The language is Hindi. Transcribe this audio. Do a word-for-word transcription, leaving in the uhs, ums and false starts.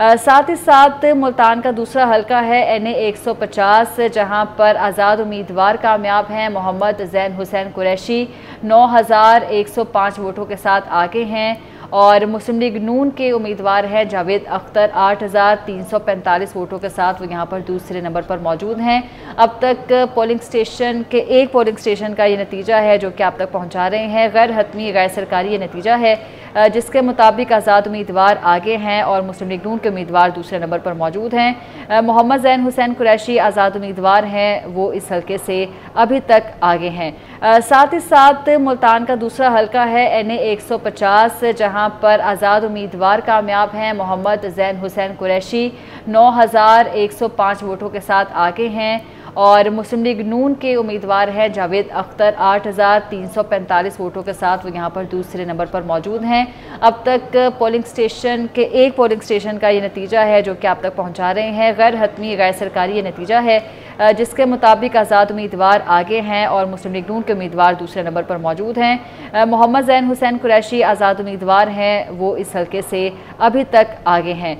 साथ ही साथ मुल्तान का दूसरा हलका है एन ए एक सौ पचास, जहाँ पर आज़ाद उम्मीदवार कामयाब हैं। मोहम्मद ज़ैन हुसैन कुरैशी नौ हज़ार एक सौ पाँच वोटों के साथ आगे हैं और मुस्लिम लीग नून के उम्मीदवार हैं जावेद अख्तर आठ हज़ार तीन सौ पैंतालीस वोटों के साथ वो यहाँ पर दूसरे नंबर पर मौजूद हैं। अब तक पोलिंग स्टेशन के एक पोलिंग स्टेशन का ये नतीजा है जो कि आप तक पहुँचा रहे हैं। गैर हतमी गैर सरकारी ये नतीजा है जिसके मुताबिक आज़ाद उम्मीदवार आगे हैं और मुस्लिम लीग नून के उम्मीदवार दूसरे नंबर पर मौजूद हैं। मोहम्मद ज़ैन हुसैन कुरैशी आज़ाद उम्मीदवार हैं, वो इस हलके से अभी तक आगे हैं। साथ ही साथ मुल्तान का दूसरा हलका है एन ए एक सौ पचास, जहाँ पर आज़ाद उम्मीदवार कामयाब हैं। मोहम्मद ज़ैन हुसैन कुरैशी नौ हज़ार एक सौ पाँच वोटों के साथ आगे हैं और मुस्लिम लीग नून के उम्मीदवार हैं जावेद अख्तर आठ हज़ार तीन सौ पैंतालीस वोटों के साथ वो यहाँ पर दूसरे नंबर पर मौजूद हैं। अब तक पोलिंग स्टेशन के एक पोलिंग स्टेशन का ये नतीजा है जो कि आप तक पहुँचा रहे हैं। गैर हतमी गैर सरकारी ये नतीजा है जिसके मुताबिक आज़ाद उम्मीदवार आगे हैं और मुस्लिम लीग नून के उम्मीदवार दूसरे नंबर पर मौजूद हैं। मोहम्मद ज़ैन हुसैन कुरैशी आज़ाद उम्मीदवार हैं, वो इस हलके से अभी तक आगे हैं।